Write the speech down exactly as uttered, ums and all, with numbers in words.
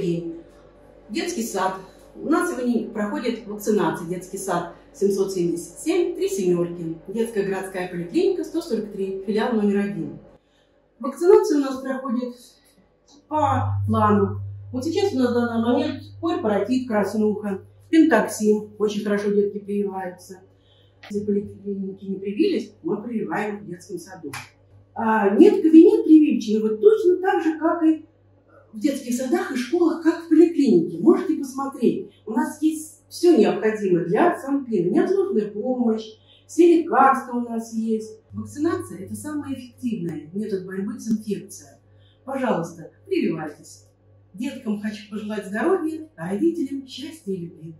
день. Детский сад. У нас сегодня проходит вакцинация. Детский сад семьсот семьдесят семь, три семерки. Детская городская поликлиника сто сорок три, филиал номер один. Вакцинация у нас проходит по плану. Вот сейчас у нас в данный момент корь, краснуха, пентаксим. Очень хорошо детки прививаются. Если поликлиники не привились, мы прививаем в детском саду. А нет, кабинет прививочного точно так же, как и в детских садах и школах, как в поликлинике. Можете посмотреть. У нас есть все необходимое для санпина. Неотложная помощь, все лекарства у нас есть. Вакцинация – это самый эффективный метод борьбы с инфекцией. Пожалуйста, прививайтесь. Деткам хочу пожелать здоровья, а родителям счастья и любви.